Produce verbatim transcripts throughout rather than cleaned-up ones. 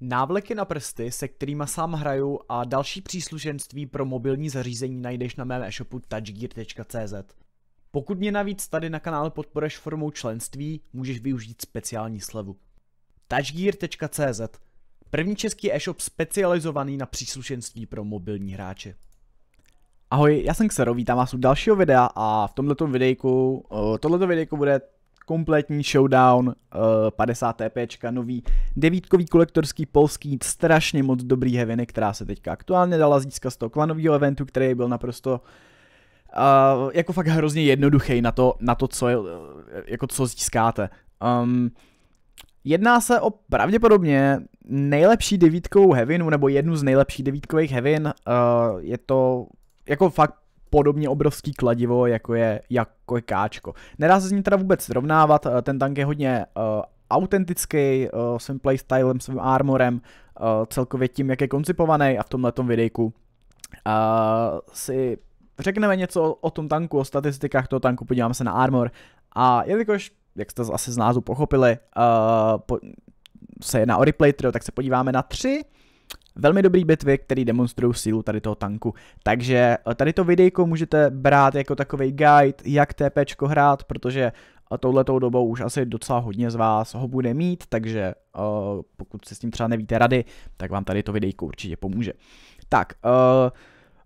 Návleky na prsty, se kterýma sám hraju, a další příslušenství pro mobilní zařízení najdeš na mém e-shopu touchgear tečka cz. Pokud mě navíc tady na kanále podporuješ formou členství, můžeš využít speciální slevu. touchgear tečka cz, první český e-shop specializovaný na příslušenství pro mobilní hráče. Ahoj, já jsem Xero, vítám vás u dalšího videa a v tomto videjku, tohleto videjko bude kompletní showdown padesát TPčka, nový devítkový kolektorský polský, strašně moc dobrý heviny, která se teďka aktuálně dala získat z toho klanového eventu, který byl naprosto uh, jako fakt hrozně jednoduchý na to, na to co, uh, jako co získáte. Um, jedná se o pravděpodobně nejlepší devítkovou hevinu, nebo jednu z nejlepších devítkových hevin. Uh, je to jako fakt podobně obrovský kladivo, jako je, jako je Káčko. Nedá se s ní teda vůbec srovnávat, ten tank je hodně uh, autentický, uh, svým playstylem, svým armorem, uh, celkově tím, jak je koncipovaný, a v tomhletom videjku uh, si řekneme něco o tom tanku, o statistikách toho tanku, podíváme se na armor, a jelikož, jak jste asi z názvu pochopili, uh, po, se jedná o Replay Trio, tak se podíváme na tři velmi dobrý bitvy, které demonstrují sílu tady toho tanku. Takže tady to videjko můžete brát jako takový guide, jak TPčko hrát, protože touhletou dobou už asi docela hodně z vás ho bude mít, takže uh, pokud si s tím třeba nevíte rady, tak vám tady to videjko určitě pomůže. Tak, uh,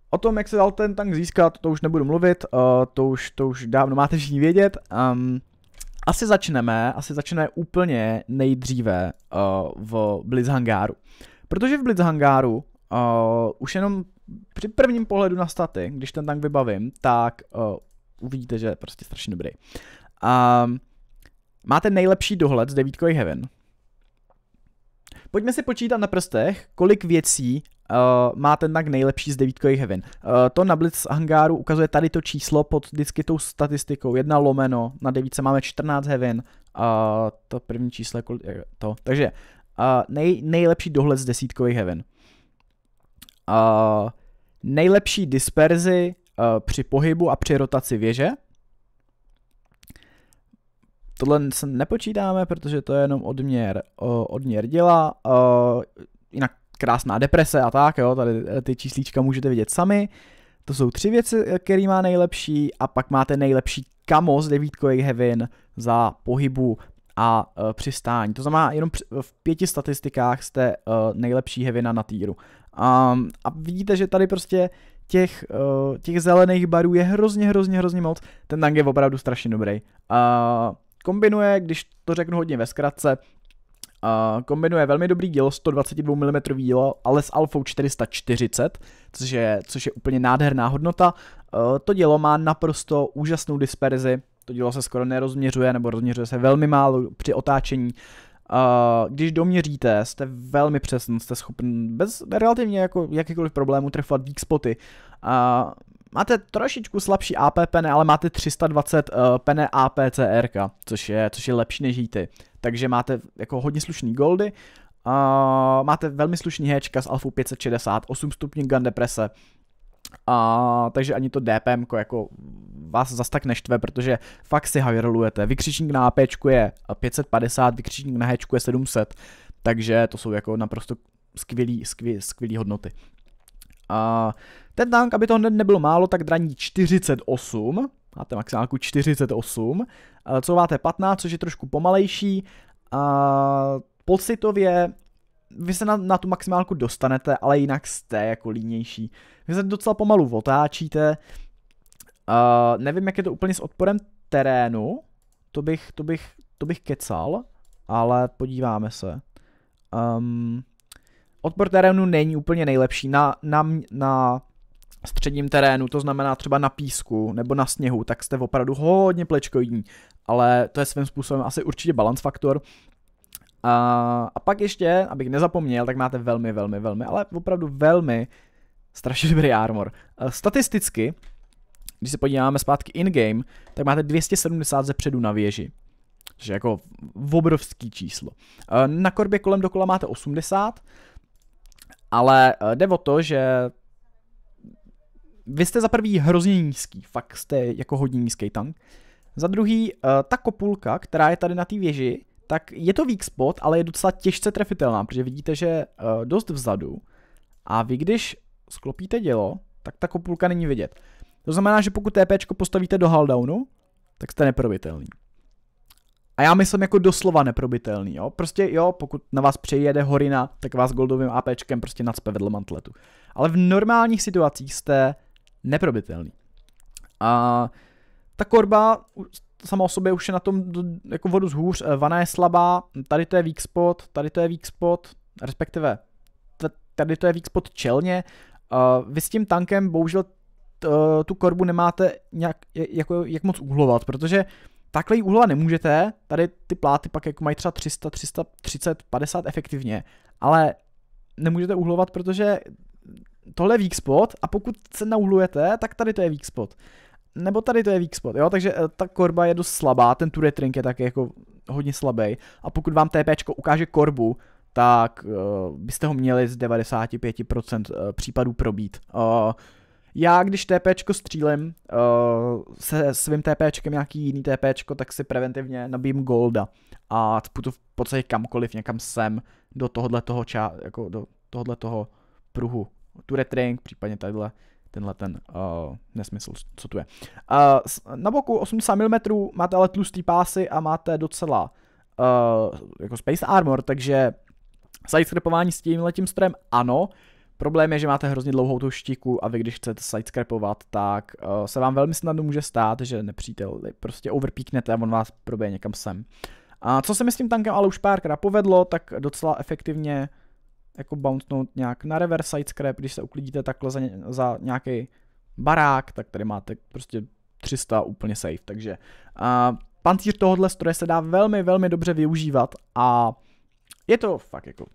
o tom, jak se dal ten tank získat, to už nebudu mluvit, uh, to, už, to už dávno máte všichni vědět. Um, asi začneme, asi začneme úplně nejdříve uh, v Blitzhangáru. Protože v Blitzhangáru uh, už jenom při prvním pohledu na staty, když ten tank vybavím, tak uh, uvidíte, že je prostě strašně dobrý. Uh, máte nejlepší dohled z devítkových hevin. Pojďme si počítat na prstech, kolik věcí uh, má ten tank nejlepší z devítkových hevin. Uh, to na Blitzhangáru ukazuje tady to číslo pod vždycky tou statistikou jedna lomeno, na devítce máme čtrnáct hevin. Uh, to první číslo je kolik, to, takže... Uh, nej, nejlepší dohled z desítkových hevin. Uh, nejlepší disperzi uh, při pohybu a při rotaci věže. Tohle se nepočítáme, protože to je jenom odměr, uh, odměr děla. Uh, jinak krásná deprese a tak, jo, tady ty číslíčka můžete vidět sami. To jsou tři věci, které má nejlepší, a pak máte nejlepší kamo z devítkových hevin za pohybu a uh, přistání. To znamená, jenom při, v pěti statistikách jste uh, nejlepší hevina na týru. Um, a vidíte, že tady prostě těch, uh, těch zelených barů je hrozně, hrozně, hrozně moc. Ten tank je opravdu strašně dobrý. Uh, kombinuje, když to řeknu hodně ve zkratce, uh, kombinuje velmi dobrý dílo, sto dvacet dva milimetrů dílo, ale s alfou čtyři sta čtyřicet, což je, což je úplně nádherná hodnota. Uh, to dílo má naprosto úžasnou disperzi. To dílo se skoro nerozměřuje, nebo rozměřuje se velmi málo při otáčení. Když doměříte, jste velmi přesný, jste schopný bez relativně jako jakýkoliv problému trefovat weak spoty. Máte trošičku slabší A P pene, ale máte tři sta dvacet pene A P C R, což je, což je lepší než ty. Takže máte jako hodně slušný goldy. Máte velmi slušný héčka s alfou pět set šedesát, osm stupňů gun deprese. A, takže ani to D P M ko jako vás zas tak neštve, protože fakt si hajrolujete. Vykřičník na A P čku je pět set padesát, vykřičník na H čku je sedm set, takže to jsou jako naprosto skvělý, skvělý, skvělý hodnoty. A ten tank, aby toho nebylo málo, tak draní čtyřicet osm, máte maximálku čtyřicet osm, couváte patnáct, což je trošku pomalejší. A pocitově vy se na, na tu maximálku dostanete, ale jinak jste jako línější. Vy se docela pomalu otáčíte. Uh, nevím, jak je to úplně s odporem terénu. To bych, to bych, to bych kecal, ale podíváme se. Um, odpor terénu není úplně nejlepší na, na, na středním terénu, to znamená třeba na písku nebo na sněhu, tak jste opravdu hodně plečkoidní, ale to je svým způsobem asi určitě balance faktor. A, a pak ještě, abych nezapomněl, tak máte velmi, velmi, velmi, ale opravdu velmi strašně dobrý armor. Statisticky, když se podíváme zpátky in-game, tak máte dvě stě sedmdesát ze předu na věži. Což je jako obrovský číslo. Na korbě kolem dokola máte osmdesát, ale jde o to, že vy jste za prvý hrozně nízký, fakt jste jako hodně nízký tank. Za druhý, ta kopulka, která je tady na té věži, tak je to weak spot, ale je docela těžce trefitelná, protože vidíte, že je dost vzadu a vy když sklopíte dělo, tak ta kopulka není vidět. To znamená, že pokud TPčko postavíte do hull-downu, tak jste neprobitelný. A já myslím jako doslova neprobitelný, jo. Prostě jo, pokud na vás přejede horina, tak vás goldovým APčkem prostě nacpe vedle mantletu. Ale v normálních situacích jste neprobitelný. A ta korba sama o sobě už je na tom jako vodu zhůř, vana je slabá, tady to je weak spot, tady to je weak spot, respektive tady to je weak spot čelně. Uh, vy s tím tankem bohužel t, uh, tu korbu nemáte nějak, jako, jak moc uhlovat, protože takhle ji uhlovat nemůžete, tady ty pláty pak jako mají třeba tři sta, tři sta třicet, padesát efektivně, ale nemůžete uhlovat, protože tohle je weak spot a pokud se nauhlujete, tak tady to je weak spot. Nebo tady to je weak spot, jo, takže uh, ta korba je dost slabá, ten turret ring je taky jako hodně slabý a pokud vám TPčko ukáže korbu, tak uh, byste ho měli z devadesáti pěti procent případů probít. Uh, já když TPčko střílím uh, se svým TPčkem nějaký jiný TPčko, tak si preventivně nabijím golda a cpu to v podstatě kamkoliv, někam sem, do tohohletoho ča, jako do tohohletoho pruhu. Turret ring, případně tadyhle, tenhle ten uh, nesmysl, co tu je. Uh, na boku osmdesát milimetrů máte ale tlustý pásy a máte docela uh, jako space armor, takže sidescrapování s tímhletím strojem ano, problém je, že máte hrozně dlouhou tu štíku a vy když chcete sidescrapovat, tak uh, se vám velmi snadno může stát, že nepřítel prostě overpíknete a on vás proběje někam sem. A co se mi s tím tankem ale už párkrát povedlo, tak docela efektivně jako bouncnout nějak na reverse sidescrap, když se uklidíte takhle za, ně, za nějaký barák, tak tady máte prostě tři sta úplně safe, takže uh, pancíř tohohle stroje se dá velmi, velmi dobře využívat a je to fakt jako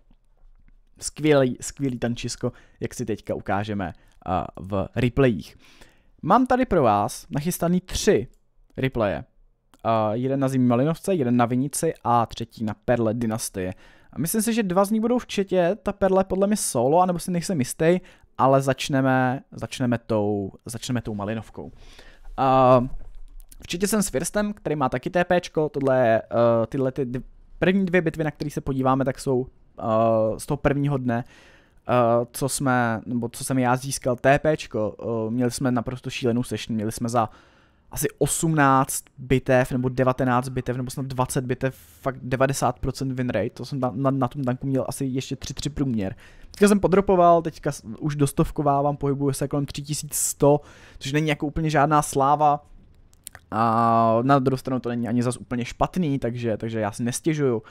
skvělý, skvělý tančisko, jak si teďka ukážeme uh, v replayích. Mám tady pro vás nachystaný tři replaye. Uh, jeden na zimní Malinovce, jeden na Vinici a třetí na Perle Dynastie. Myslím si, že dva z nich budou v četě, ta Perle podle mě solo, anebo si nejsem jistý, ale začneme, začneme, tou, začneme tou Malinovkou. Uh, v četě jsem s Firstem, který má taky TPčko, tohle je uh, tyhle ty... První dvě bitvy, na které se podíváme, tak jsou uh, z toho prvního dne, uh, co jsme, nebo co jsem já získal TPčko. Uh, měli jsme naprosto šílenou session, měli jsme za asi osmnáct bitev, nebo devatenáct bitev, nebo snad dvacet bitev, fakt devadesát procent winrate, to jsem na, na, na tom tanku měl asi ještě tři tři průměr. Teďka jsem podropoval, teďka už dostovkovávám, pohybuje se kolem tři tisíce sto, což není jako úplně žádná sláva. A na druhou stranu to není ani zas úplně špatný, takže, takže já si nestěžuju.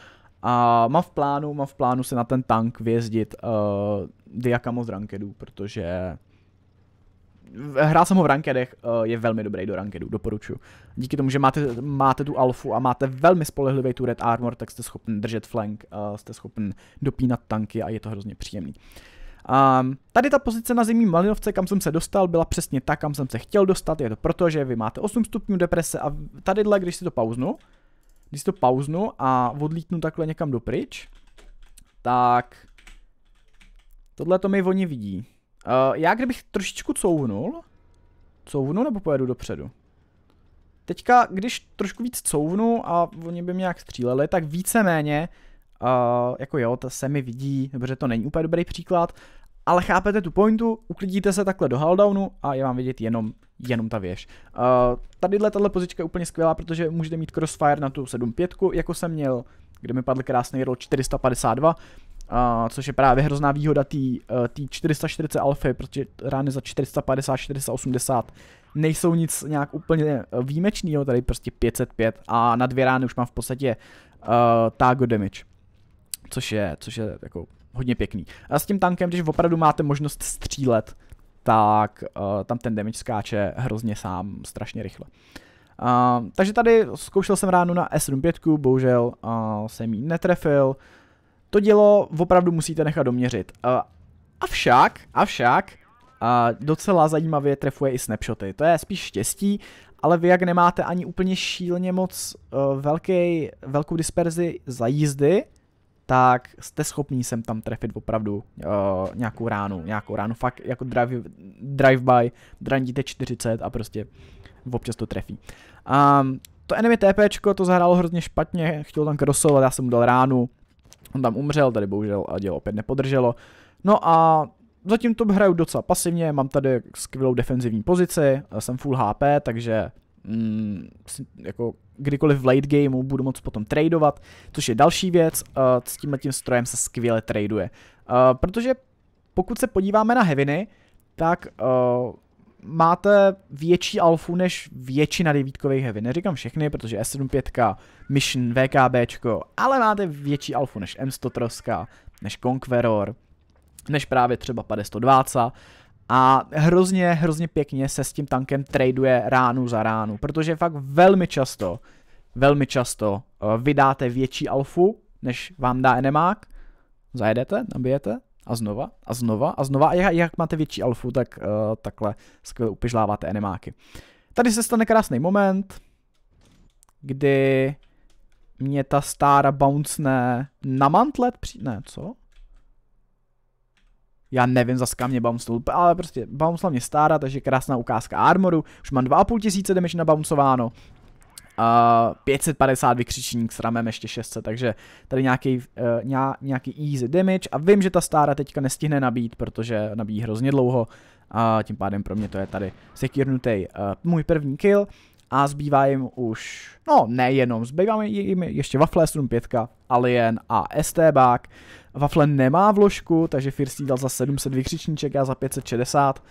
A mám v plánu, mám v plánu se na ten tank vyjezdit uh, Diakamo z rankedů, protože hrál jsem ho v rankedech, uh, je velmi dobrý do rankedů, doporučuji. Díky tomu, že máte, máte tu alfu a máte velmi spolehlivý tu red armor, tak jste schopen držet flank, uh, jste schopen dopínat tanky a je to hrozně příjemný. Um, tady ta pozice na zimní Malinovce, kam jsem se dostal, byla přesně ta, kam jsem se chtěl dostat. Je to proto, že vy máte osm stupňů deprese a tadyhle, když si to pauznu, když si to pauznu a odlítnu takhle někam dopryč, tak tohle to mi oni vidí. Uh, já kdybych trošičku couvnul, couvnu nebo pojedu dopředu? Teďka, když trošku víc couvnu a oni by mě nějak stříleli, tak víceméně Uh, jako jo, to se mi vidí, protože to není úplně dobrý příklad, ale chápete tu pointu, uklidíte se takhle do hulldownu a je vám vidět jenom, jenom ta věž. Uh, tadyhle tato pozička je úplně skvělá, protože můžete mít crossfire na tu sedm pět, jako jsem měl, kde mi padl krásný roll čtyři sta padesát dva, uh, což je právě hrozná výhoda té uh, čtyři sta čtyřicet alfy, protože rány za čtyři sta padesát, čtyři sta osmdesát nejsou nic nějak úplně výjimečného, tady prostě pět set pět a na dvě rány už mám v podstatě uh, target damage. Což je, což je jako hodně pěkný. A s tím tankem, když opravdu máte možnost střílet, tak uh, tam ten damage skáče hrozně sám, strašně rychle. Uh, takže tady zkoušel jsem ránu na es sedmdesát pět, bohužel uh, jsem ji netrefil. To dělo opravdu musíte nechat doměřit. Uh, avšak, avšak, uh, docela zajímavě trefuje i snapshoty. To je spíš štěstí, ale vy jak nemáte ani úplně šíleně moc uh, velký, velkou disperzi za jízdy, tak jste schopný sem tam trefit opravdu uh, nějakou ránu, nějakou ránu, fakt jako drive, drive by, drandíte čtyřicet a prostě občas to trefí. Um, To enemy TPčko to zahrálo hrozně špatně, chtěl tam crossovat, já jsem mu dal ránu, on tam umřel, tady bohužel dělo opět nepodrželo. No a zatím to hraju docela pasivně, mám tady skvělou defenzivní pozici, jsem full H P, takže mm, jako kdykoliv v late gameu budu moc potom tradovat, což je další věc, s tímhle tím strojem se skvěle traduje. Protože pokud se podíváme na heaviny, tak máte větší alfu než většina devítkových heavy. Neříkám všechny, protože E sedmdesát pět, Mission, VKBčko, ale máte větší alfu než M sto troska, než Conqueror, než právě třeba padesát sto dvacet a hrozně, hrozně pěkně se s tím tankem traduje ránu za ránu, protože fakt velmi často, velmi často vydáte větší alfu, než vám dá enemák, zajedete, nabijete a znova, a znova, a znova a jak, jak máte větší alfu, tak uh, takhle skvěle upižláváte enemáky. Tady se stane krásný moment, kdy mě ta stára bouncne na mantlet, při... ne, co? Já nevím, zase kam mě bouncnul, ale prostě bouncla mě stára, takže krásná ukázka armoru. Už mám dva a půl tisíce damage nabouncováno. Uh, pět set padesát vykřičník s ramem ještě šest set, takže tady nějaký, uh, nějaký easy damage a vím, že ta stára teďka nestihne nabít, protože nabíjí hrozně dlouho a uh, tím pádem pro mě to je tady sekírnutý uh, můj první kill a zbývá jim už, no nejenom, zbývá jim ještě Waffle, sedmdesát pět, Alien a S T bák. Waffle nemá vložku, takže Firstý dal za sedm set vykřičníček, já za pět set šedesát.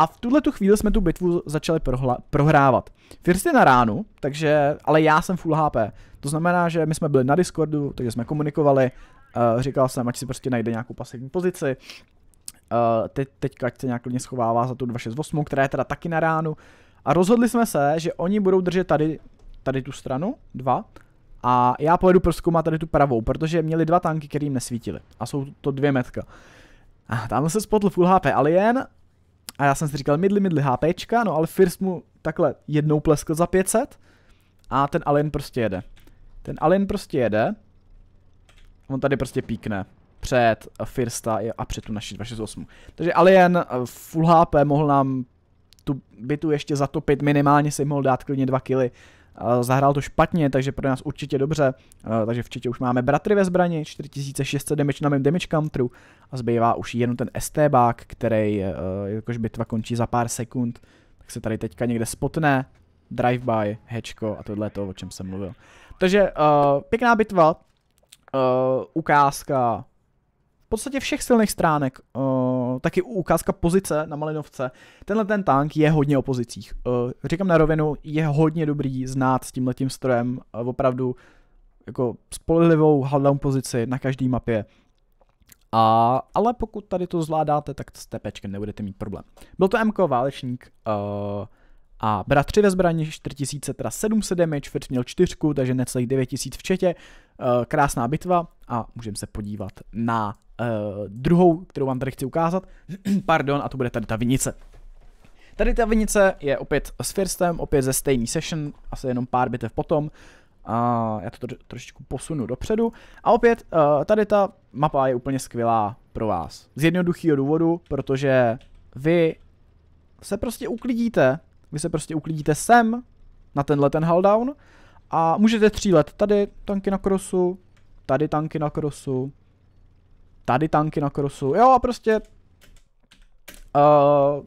A v tuhle tu chvíli jsme tu bitvu začali prohla, prohrávat. First je na ránu, takže, ale já jsem full H P. To znamená, že my jsme byli na Discordu, takže jsme komunikovali. Uh, říkal jsem, ať si prostě najde nějakou pasivní pozici. Uh, teď, teďka ať se nějak klidně schovává za tu dvě šest osm, která je teda taky na ránu. A rozhodli jsme se, že oni budou držet tady, tady tu stranu, dva. A já pojedu prozkoumat tady tu pravou, protože měli dva tanky, které jim nesvítily. A jsou to dvě metka. A tam se spotl full H P Alien. A já jsem si říkal midli, midli HPčka, no ale First mu takhle jednou pleskl za pět set a ten Alien prostě jede. Ten Alien prostě jede, on tady prostě píkne před Firsta a před tu naši dvě šest osm. Takže Alien full H P mohl nám tu bitu ještě zatopit, minimálně si mohl dát klidně dva killy. Zahrál to špatně, takže pro nás určitě dobře, takže včetně už máme bratry ve zbrani, čtyři tisíce šest set damage na mém damage counteru a zbývá už jenom ten S T bák, který, jakož bitva končí za pár sekund, tak se tady teďka někde spotne, drive-by, hečko a tohle je to, o čem jsem mluvil. Takže uh, pěkná bitva, uh, ukázka v podstatě všech silných stránek, uh, taky ukázka pozice na Malinovce. Tenhle ten tank je hodně o pozicích. Uh, říkám na rovinu, je hodně dobrý znát s tímhletím strojem uh, opravdu jako spolehlivou hulldown pozici na každé mapě. A, ale pokud tady to zvládáte, tak s tepečkem nebudete mít problém. Byl to M K válečník uh, a bratři ve zbraní čtyři tisíce sedm set damage, First měl čtyři, takže necelých devět tisíc v četě. Uh, krásná bitva a můžeme se podívat na Uh, druhou, kterou vám tady chci ukázat, pardon, a to bude tady ta vinice. Tady ta vinice je opět s Firstem, opět ze stejný session, asi jenom pár bitev potom. Uh, já to tro trošičku posunu dopředu. A opět uh, tady ta mapa je úplně skvělá pro vás. Z jednoduchého důvodu, protože vy se prostě uklidíte, vy se prostě uklidíte sem, na tenhle ten hulldown a můžete třílet tady tanky na krosu, tady tanky na krosu, tady tanky na krosu, jo a prostě uh,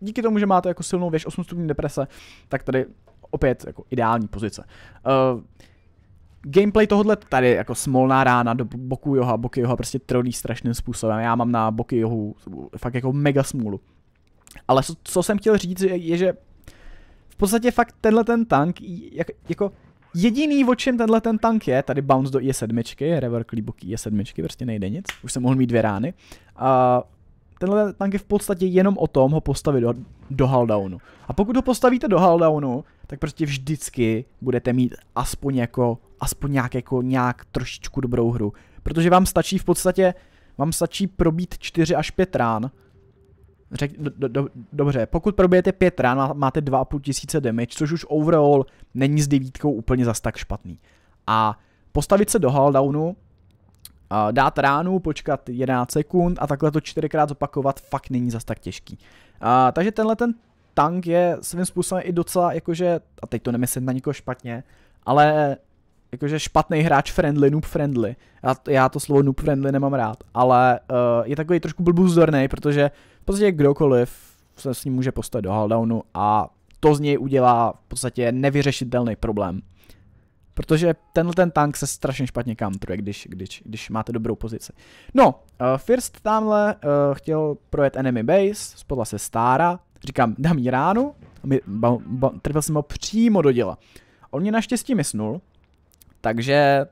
díky tomu, že máte jako silnou věž osm stupňů deprese, tak tady opět jako ideální pozice. Uh, gameplay tohohle tady jako smolná rána do boku Joha, boky Joha prostě trolí strašným způsobem, já mám na boky Johu fakt jako mega smůlu. Ale co, co jsem chtěl říct je, je, že v podstatě fakt tenhle ten tank jak, jako jediný, o čem tenhle ten tank je, tady bounce do I S sedm, reverk líboký I S sedm, prostě nejde nic, už jsem mohl mít dvě rány. A tenhle tank je v podstatě jenom o tom ho postavit do, do hulldownu. A pokud ho postavíte do hulldownu, tak prostě vždycky budete mít aspoň jako, aspoň nějak jako, nějak trošičku dobrou hru. Protože vám stačí v podstatě, vám stačí probít čtyři až pět rán. Řek, do, do, do, dobře, pokud probijete pět rán, máte dva a půl tisíce damage, což už overall není s devítkou úplně zas tak špatný. A postavit se do hulldownu, dát ránu, počkat jedenáct sekund a takhle to čtyřikrát zopakovat fakt není zas tak těžký. A, takže tenhle ten tank je svým způsobem i docela jakože, a teď to nemyslím na nikoho špatně, ale jakože špatný hráč friendly, noob friendly. Já, já to slovo noob friendly nemám rád, ale uh, je takový trošku blbůzdornej, protože v podstatě kdokoliv se s ním může postavit do haldownu a to z něj udělá v podstatě nevyřešitelný problém. Protože tenhle ten tank se strašně špatně counteruje, když, když, když máte dobrou pozici. No, uh, First tamhle uh, chtěl projet enemy base, spodla se stára, říkám, dám jí ránu, trval jsem ho přímo do děla. On mě naštěstí mysnul, takže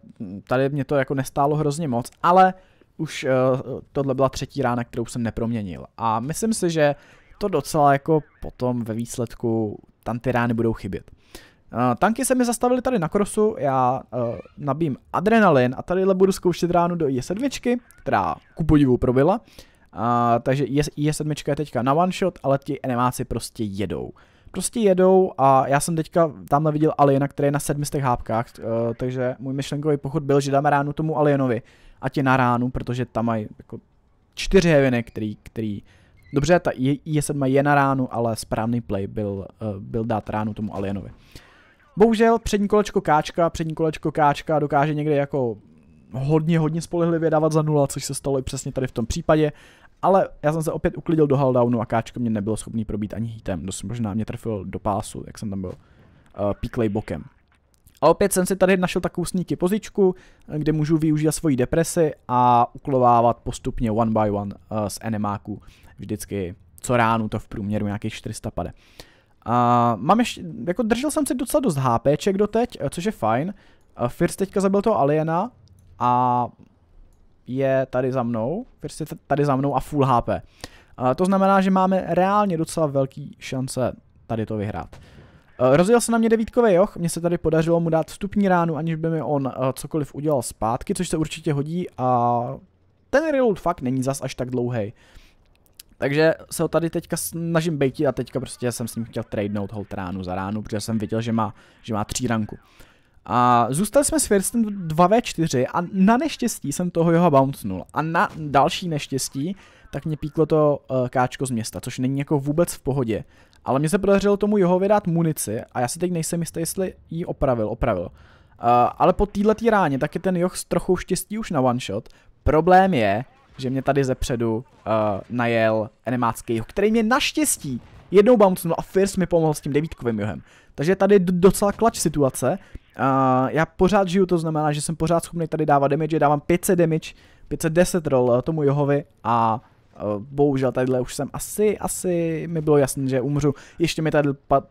tady mě to jako nestálo hrozně moc, ale už uh, tohle byla třetí rána, kterou jsem neproměnil. A myslím si, že to docela jako potom ve výsledku tam ty rány budou chybět. Uh, tanky se mi zastavily tady na krosu, já uh, nabím adrenalin a tadyhle budu zkoušet ránu do I S sedm, která ku podivu probila. Uh, takže I S sedm je teďka na one shot, ale ti enemáci prostě jedou. Prostě jedou a já jsem teďka tamhle viděl aliena, který je na sedmistech hápkách, uh, takže můj myšlenkový pochod byl, že dáme ránu tomu alienovi a ti na ránu, protože tam mají jako čtyři heviny, který, který dobře, ta I S sedm je na ránu, ale správný play byl, uh, byl dát ránu tomu alienovi. Bohužel přední kolečko káčka, přední kolečko káčka dokáže někdy jako hodně, hodně spolehlivě dávat za nula, což se stalo i přesně tady v tom případě, ale já jsem se opět uklidil do huldownu a káčko mě nebylo schopný probít ani hitem, dost možná mě trefil do pásu, jak jsem tam byl uh, píklej bokem. A opět jsem si tady našel takovou sníky pozičku, kde můžu využít svoji depresi a uklovávat postupně one by one uh, z enemáků, vždycky co ránu to v průměru nějakých čtyři sta pade. Uh, mám ještě, jako držel jsem si docela dost HPček doteď, což je fajn. uh, First teďka zabil toho aliena a je tady za mnou, First je tady za mnou a full H P. uh, To znamená, že máme reálně docela velký šance tady to vyhrát. uh, Rozjel se na mě devítkový joch, mně se tady podařilo mu dát vstupní ránu, aniž by mi on uh, cokoliv udělal zpátky, což se určitě hodí a ten reload fakt není zas až tak dlouhý. Takže se ho tady teďka snažím bejtit a teďka prostě jsem s ním chtěl tradenout holt ránu za ránu, protože jsem viděl, že má, že má tři ranku. A zůstali jsme s Firstem dva na čtyři a na neštěstí jsem toho jeho bouncnul. A na další neštěstí, tak mě píklo to uh, káčko z města, což není jako vůbec v pohodě. Ale mně se podařilo tomu jeho vydat munici a já si teď nejsem jistý, jestli ji opravil, opravil. Uh, ale po této ráně tak je ten joch s trochou štěstí už na one shot. Problém je, že mě tady zepředu uh, najel enemácký joh, který mě naštěstí jednou bouncnul a First mi pomohl s tím devítkovým johem. Takže tady je docela klač situace. Uh, já pořád žiju, to znamená, že jsem pořád schopný tady dávat damage, dávám pět set damage, pět set deset roll tomu johovi a uh, bohužel tadyhle už jsem asi, asi mi bylo jasné, že umřu. Ještě mi tady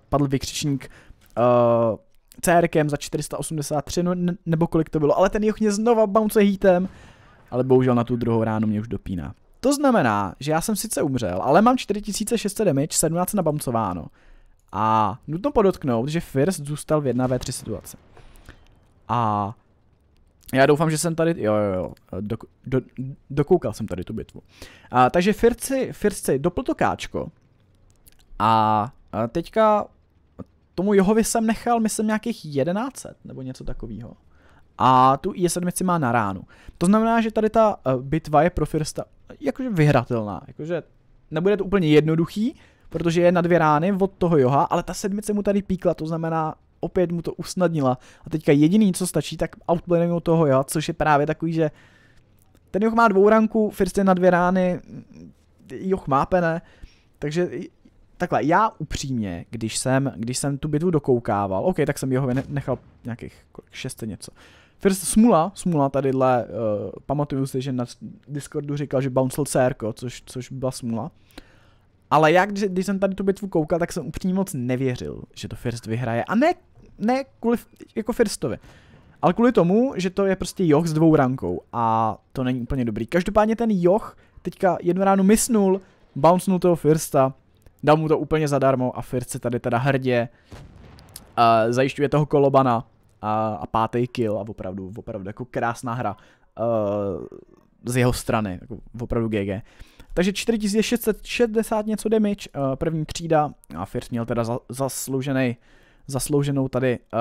padl vykřičník uh, CRkem za čtyři sta osmdesát tři, no, ne, nebo kolik to bylo, ale ten joh mě znova bounce heatem. Ale bohužel na tu druhou ránu mě už dopíná. To znamená, že já jsem sice umřel, ale mám čtyři tisíce šest set damage, sedmnáct nabouncováno. A nutno podotknout, že First zůstal v jedna na tři situaci. A já doufám, že jsem tady... Jo, jo, jo, do, do, dokoukal jsem tady tu bitvu. A, takže First si, First si dopl to káčko. A, a teďka tomu Johovi jsem nechal, myslím, nějakých jedenáct set nebo něco takového. A tu I S sedm má na ránu. To znamená, že tady ta uh, bitva je pro Firsta jakože vyhratelná. Jakože nebude to úplně jednoduchý, protože je na dvě rány od toho Joha, ale ta sedmice mu tady píkla, to znamená opět mu to usnadnila. A teďka jediný, co stačí, tak outplaying toho Joha, což je právě takový, že ten Joch má dvou ranku, First je na dvě rány, Joch má pene. Takže takhle, já upřímně, když jsem, když jsem tu bitvu dokoukával, OK, tak jsem Johovi nechal nějakých šest set něco. First, smula, smula tadyhle, uh, pamatuju si, že na Discordu říkal, že bouncel C R ko, což, což byla smula. Ale já, když, když jsem tady tu bitvu koukal, tak jsem upřímně moc nevěřil, že to First vyhraje. A ne, ne kvůli jako Firstovi, ale kvůli tomu, že to je prostě joch s dvou rankou a to není úplně dobrý. Každopádně ten joch teďka jednu ránu misnul, bouncnul toho Firsta, dal mu to úplně zadarmo a First se tady teda hrdě uh, zajišťuje toho kolobana. A, a pátý kill a opravdu, opravdu jako krásná hra uh, z jeho strany, jako opravdu G G. Takže čtyři tisíce šest set šedesát něco damage, uh, první třída a First měl teda za, zasloužený, zaslouženou tady uh,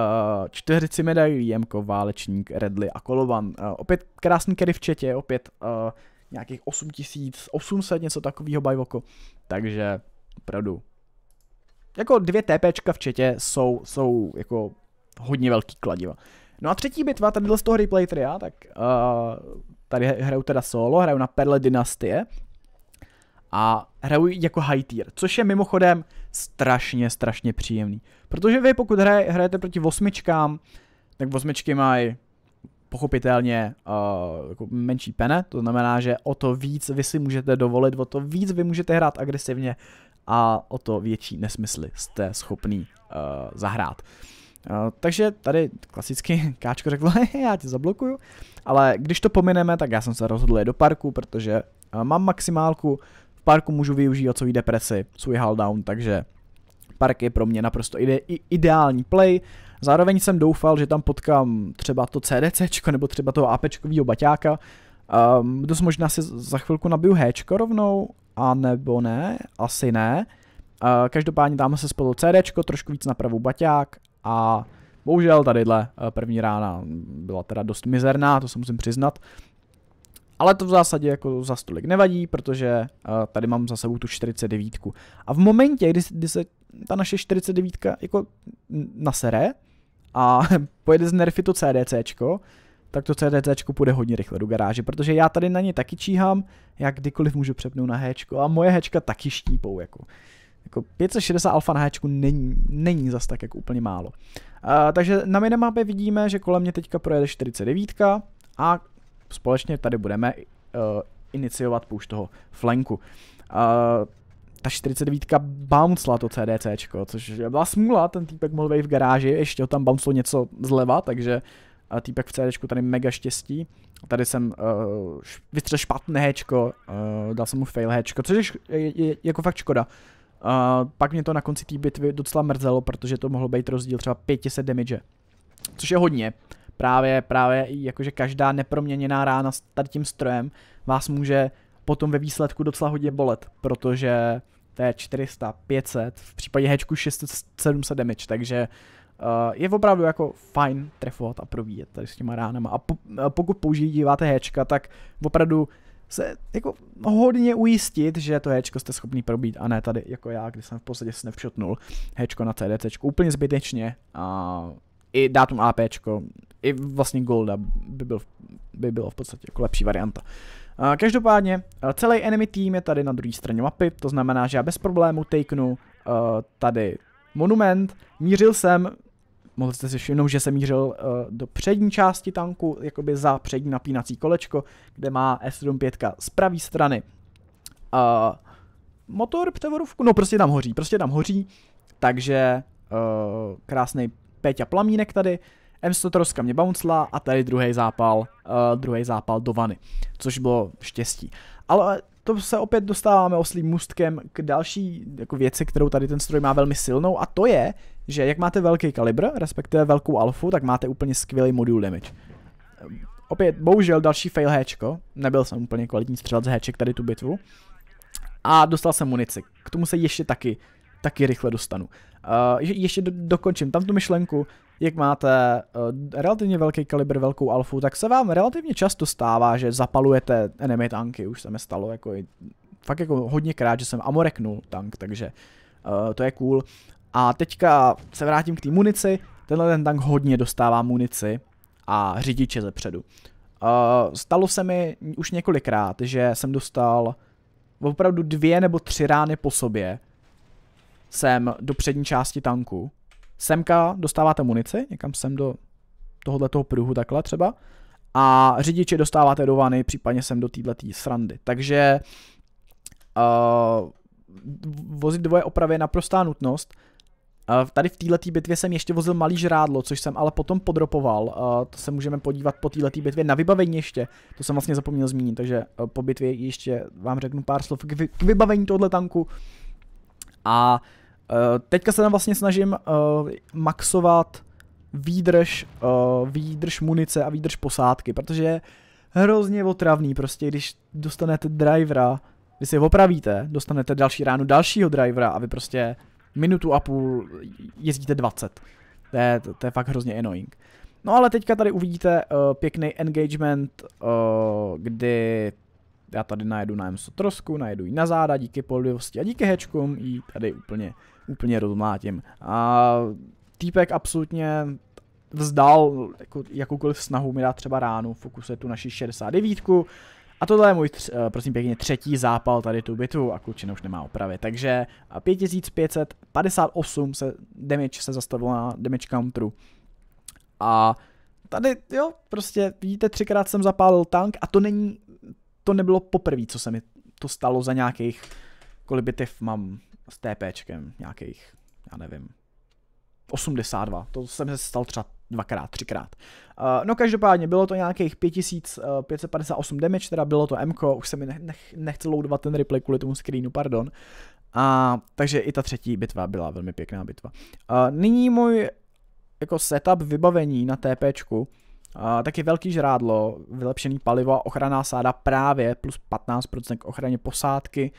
čtyřici medailí, Jemko, Válečník, Redly a Kolovan. Uh, opět krásný carry v chatě, opět uh, nějakých osm tisíc osm set něco takového by voko, takže opravdu Jako dvě TPčka v četě jsou, jsou jako hodně velký kladiva. No a třetí bitva, tady z toho Replay Tria, tak uh, tady hraju teda solo, hraju na Perle Dynastie a hraju jako high tier, což je mimochodem strašně, strašně příjemný. Protože vy pokud hraje, hrajete proti osmičkám, tak osmičky mají pochopitelně uh, jako menší pene, to znamená, že o to víc vy si můžete dovolit, o to víc vy můžete hrát agresivně a o to větší nesmysly jste schopný uh, zahrát. Uh, takže tady klasicky Káčko řeklo, já tě zablokuju, ale když to pomineme, tak já jsem se rozhodl jít do parku, protože uh, mám maximálku, v parku můžu využít svůj depresi, svůj hulldown, takže park je pro mě naprosto ide ideální play. Zároveň jsem doufal, že tam potkám třeba to CDCčko nebo třeba toho APčkovýho baťáka. Um, dost možná si za chvilku nabiju Hčko rovnou, a nebo ne, asi ne. Uh, každopádně dáme se spolu CDčko, trošku víc na pravou baťák a bohužel tadyhle první rána byla teda dost mizerná, to se musím přiznat. Ale to v zásadě jako za stolik nevadí, protože uh, tady mám za sebou tu čtyřicet devět. A v momentě, kdy, kdy se ta naše čtyřicet devět jako nasere a pojede z nerfy to CDCčko, tak to CDCčko půjde hodně rychle do garáže, protože já tady na ně taky číhám, já kdykoliv můžu přepnout na Hčko a moje Hčka taky štípou. Jako, jako pět set šedesát alfa na Hčku není, není zas tak jako úplně málo. Uh, takže na minimapě vidíme, že kolem mě teďka projede čtyřicet devět a společně tady budeme uh, iniciovat push toho flanku. Uh, ta čtyřicet devět bouncela to CDCčko, což byla smůla, ten týpek mohl být v garáži, ještě ho tam bouncelo něco zleva, takže uh, týpek v CDčku tady mega štěstí. Tady jsem uh, vystřel špatné Hčko, uh, dal jsem mu fail Hčko, což je, je, je jako fakt škoda. Uh, pak mě to na konci té bitvy docela mrzelo, protože to mohlo být rozdíl třeba pět set damage, což je hodně. Právě, právě jakože každá neproměněná rána s tady tím strojem vás může potom ve výsledku docela hodně bolet, protože to je čtyři sta, pět set, v případě hečku šest set, sedm set damage, takže uh, je opravdu jako fajn trefovat a probíjet tady s těma ránama. A, po, a pokud používáte hečka, tak opravdu se jako hodně ujistit, že to hečko jste schopný probít a ne tady jako já, když jsem v podstatě snapshotnul hečko na CDCčku úplně zbytečně a i dátum APčko, i vlastně golda by, byl, by bylo v podstatě jako lepší varianta. Každopádně celý enemy team je tady na druhé straně mapy, to znamená, že já bez problému takenu uh, tady monument. Mířil jsem, mohli jste si všimnout, že jsem mířil uh, do přední části tanku, jakoby za přední napínací kolečko, kde má S sedmdesát pět z pravé strany uh, motor, ptevorovku, no prostě tam hoří, prostě tam hoří, takže uh, krásný Péťa Plamínek tady, M sto troska mě bouncela a tady druhý zápal, uh, druhý zápal do vany, což bylo štěstí. Ale to se opět dostáváme oslým můstkem k další jako věci, kterou tady ten stroj má velmi silnou, a to je, že jak máte velký kalibr, respektive velkou alfu, tak máte úplně skvělý modul damage. Opět, bohužel další fail Hčko, nebyl jsem úplně kvalitní střelec Hček tady tu bitvu a dostal jsem munici, k tomu se ještě taky taky rychle dostanu. Uh, je, ještě do, dokončím tam tu myšlenku, jak máte uh, relativně velký kalibr, velkou alfu, tak se vám relativně často stává, že zapalujete enemy tanky, už se mi stalo jako i, fakt jako hodněkrát, že jsem amoreknul tank, takže uh, to je cool. A teďka se vrátím k té munici, tenhle ten tank hodně dostává munici a řidiče ze předu. Uh, stalo se mi už několikrát, že jsem dostal opravdu dvě nebo tři rány po sobě, sem do přední části tanku, semka dostáváte munici, někam sem do tohoto pruhu takhle třeba, a řidiče dostáváte do vany, případně sem do této srandy. Takže uh, vozit dvoje opravy je naprostá nutnost. Uh, tady v této bitvě jsem ještě vozil malý žrádlo, což jsem ale potom podropoval, uh, to se můžeme podívat po této bitvě na vybavení ještě, to jsem vlastně zapomněl zmínit, takže uh, po bitvě ještě vám řeknu pár slov k, vy k vybavení tohoto tanku. A teďka se tam vlastně snažím uh, maxovat výdrž, uh, výdrž munice a výdrž posádky, protože je hrozně otravný prostě, když dostanete drivera, když si ho opravíte, dostanete další ránu dalšího drivera a vy prostě minutu a půl jezdíte dvacet. To je, to, to je fakt hrozně annoying. No ale teďka tady uvidíte uh, pěkný engagement, uh, kdy já tady najedu na M sto trosku, najedu ji na záda díky poldivosti a díky hečkům ji tady úplně úplně rozmlátím. A týpek absolutně vzdal jako, jakoukoliv snahu mi dát třeba ránu, fokusuje tu naši šedesát devětku. A tohle je můj, prosím pěkně, třetí zápal tady tu bitvu a klučina už nemá opravy. Takže pět tisíc pět set padesát osm se damage se zastavilo na damage counteru. A tady, jo, prostě vidíte, třikrát jsem zapálil tank a to není, to nebylo poprvé, co se mi to stalo za nějakých, kolik bitev mám s TPčkem, nějakých, já nevím, osmdesát dva, to jsem se stal třeba dvakrát, třikrát. Uh, no každopádně bylo to nějakých pět tisíc pět set padesát osm damage, teda bylo to Mko, už se mi nech, nechce loadovat ten replay kvůli tomu screenu, pardon. A, takže i ta třetí bitva byla velmi pěkná bitva. Uh, nyní můj jako setup vybavení na TPčku, uh, taky velký žrádlo, vylepšený palivo, ochranná sáda právě, plus patnáct procent k ochraně posádky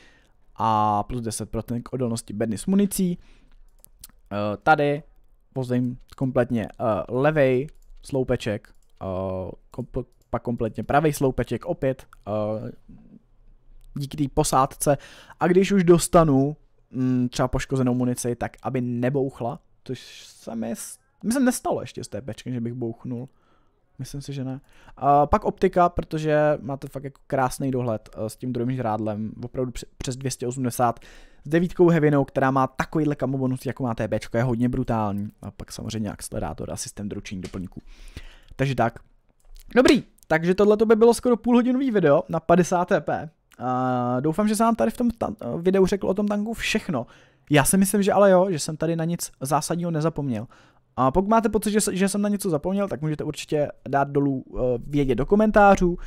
a plus deset procent k odolnosti bedny s municí. Uh, tady pozvím kompletně uh, levej sloupeček, uh, kompl pak kompletně pravý sloupeček opět uh, díky té posádce. A když už dostanu mm, třeba poškozenou munici, tak aby nebouchla, což se mi, mi se nestalo ještě s TPčkem, že bych bouchnul. Myslím si, že ne. Uh, pak optika, protože máte fakt jako krásný dohled uh, s tím druhým žrádlem, opravdu přes dvě stě osmdesát. S devítkou heavinou, která má takovýhle kamo bonus, jako má TPčko, je hodně brutální. A pak samozřejmě akcelerátor a systém doručení doplňků. Takže tak. Dobrý, takže tohle by bylo skoro půlhodinový video na padesát TP. Uh, doufám, že jsem vám tady v tom videu řekl o tom tanku všechno. Já si myslím, že ale jo, že jsem tady na nic zásadního nezapomněl. A pokud máte pocit, že, že jsem na něco zapomněl, tak můžete určitě dát dolů uh, vědět do komentářů.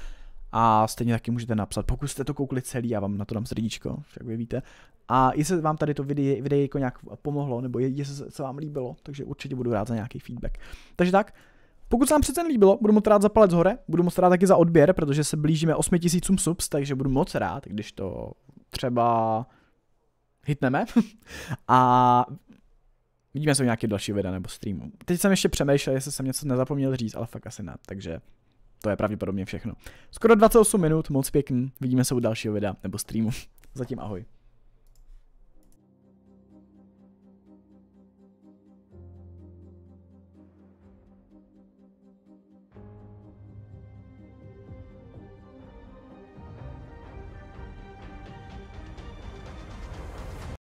A stejně taky můžete napsat, pokud jste to koukli celý, já vám na to dám srdíčko, jak vy víte. A jestli vám tady to video, videjko nějak pomohlo, nebo jestli se vám líbilo, takže určitě budu rád za nějaký feedback. Takže tak, pokud se vám přece líbilo, budu moc rád za palec hore, budu moc rád taky za odběr, protože se blížíme osmi tisícům subs, takže budu moc rád, když to třeba hitneme. A vidíme se v nějaké další videa nebo streamu. Teď jsem ještě přemýšlel, jestli jsem něco nezapomněl říct, ale fakt asi ne, takže... To je pravděpodobně všechno. Skoro dvacet osm minut, moc pěkný, vidíme se u dalšího videa nebo streamu. Zatím ahoj.